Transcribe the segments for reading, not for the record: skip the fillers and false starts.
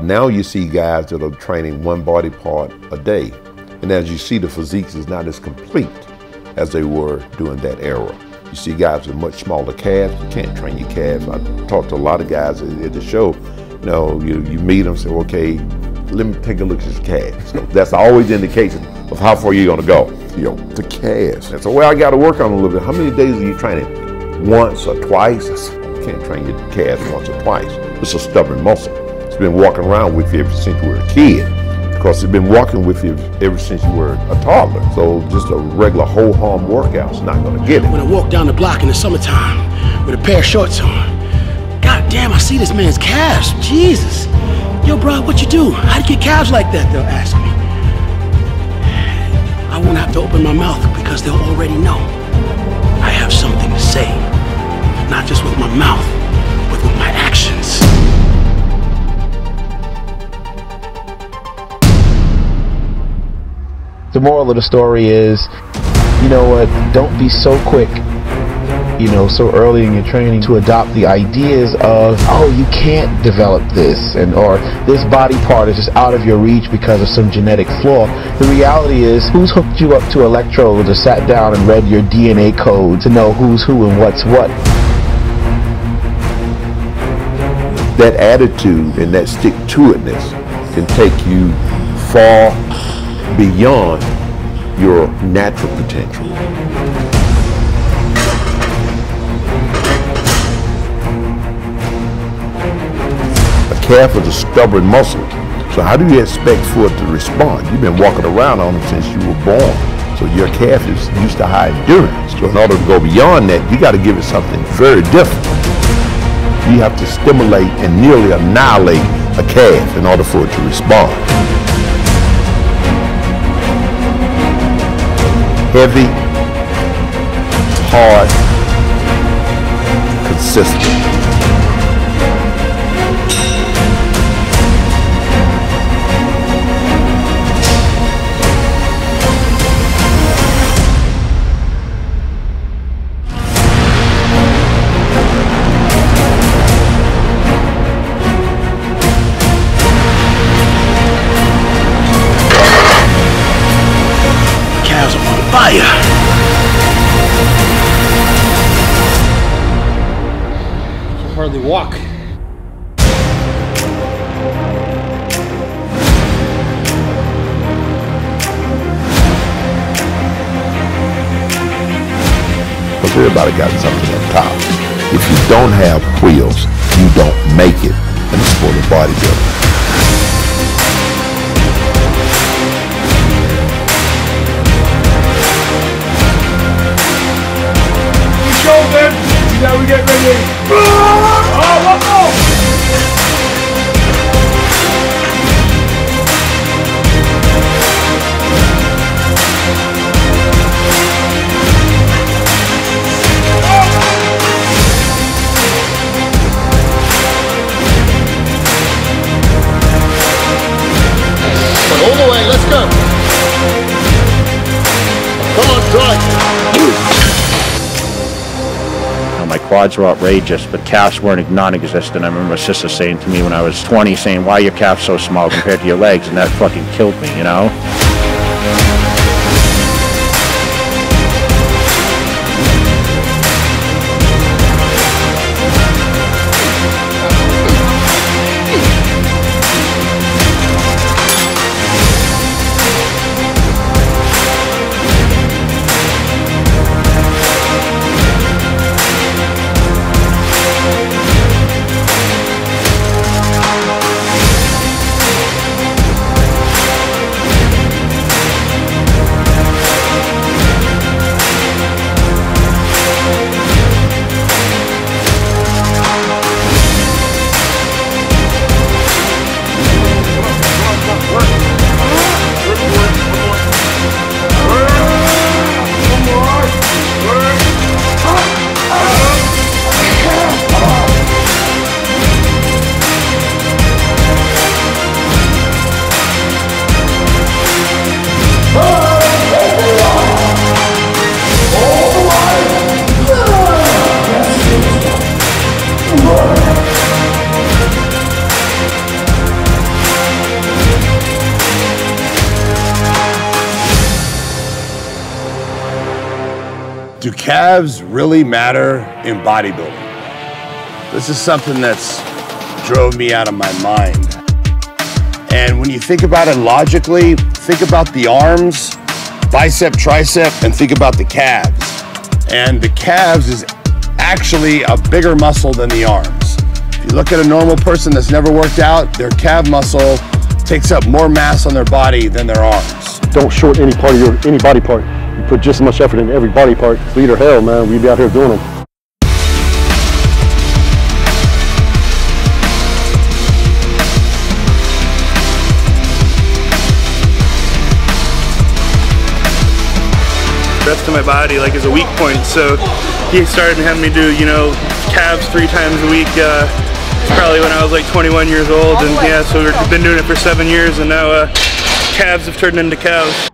Now you see guys that are training one body part a day. And as you see, the physiques is not as complete as they were during that era. You see guys with much smaller calves. You can't train your calves. I talked to a lot of guys at the show. You know, you meet them, say, okay, let me take a look at his calves. So that's always the indication of how far you're gonna go. You know, the calves. That's the way I gotta work on a little bit. How many days are you training? Once or twice? You can't train your calves once or twice. It's a stubborn muscle. It's been walking around with you ever since you were a kid. Because it's been walking with you ever since you were a toddler. So just a regular whole home workout's not gonna get it. When I walk down the block in the summertime with a pair of shorts on, God damn, I see this man's calves, Jesus. Yo, bro, what you do? How'd you get calves like that, they'll ask me. I won't have to open my mouth because they'll already know I have something to say. Not just with my mouth, but with my actions. The moral of the story is, you know what, don't be so quick, you know, so early in your training to adopt the ideas of, oh, you can't develop this, and or this body part is just out of your reach because of some genetic flaw. The reality is, who's hooked you up to electrodes or sat down and read your DNA code to know who's who and what's what? That attitude and that stick-to-itness can take you far beyond your natural potential. A calf is a stubborn muscle, so how do you expect for it to respond? You've been walking around on it since you were born, so your calf is used to high endurance. So in order to go beyond that, you got to give it something very different. You have to stimulate and nearly annihilate a calf in order for it to respond. Heavy, hard, consistent. Cows are on fire! Hardly walk. Because everybody got something on top. If you don't have wheels, you don't make it in the sport of bodybuilding. Let's go, man. Now we get ready. All the way, let's go. Come on, drive. Now my quads were outrageous, but calves weren't non-existent. I remember my sister saying to me when I was 20, saying, why are your calves so small compared to your legs? And that fucking killed me, you know? Do calves really matter in bodybuilding? This is something that's drove me out of my mind. And when you think about it logically, think about the arms, bicep, tricep, and think about the calves. And the calves is actually a bigger muscle than the arms. If you look at a normal person that's never worked out, their calf muscle takes up more mass on their body than their arms. Don't short any part of any body part. You put just as much effort into every body part. Leader, hell, man, we'd be out here doing them. Rest of my body like is a weak point, so he started having me do, you know, calves 3 times a week. Probably when I was like 21 years old, and yeah, so we've been doing it for 7 years, and now calves have turned into cows.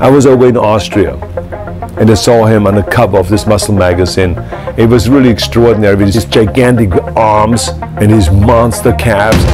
I was over in Austria and I saw him on the cover of this muscle magazine. It was really extraordinary with his gigantic arms and his monster calves.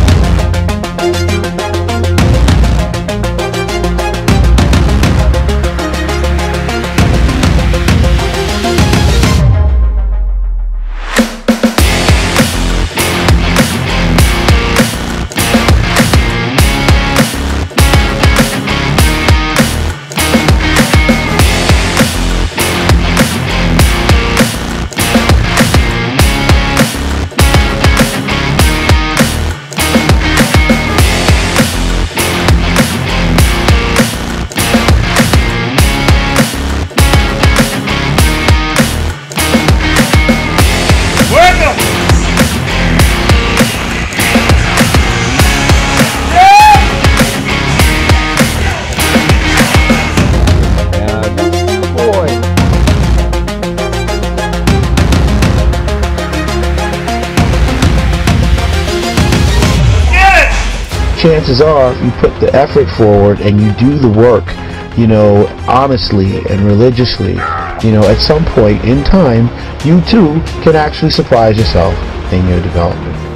Chances are, you put the effort forward and you do the work, you know, honestly and religiously, you know, at some point in time, you too can actually surprise yourself in your development.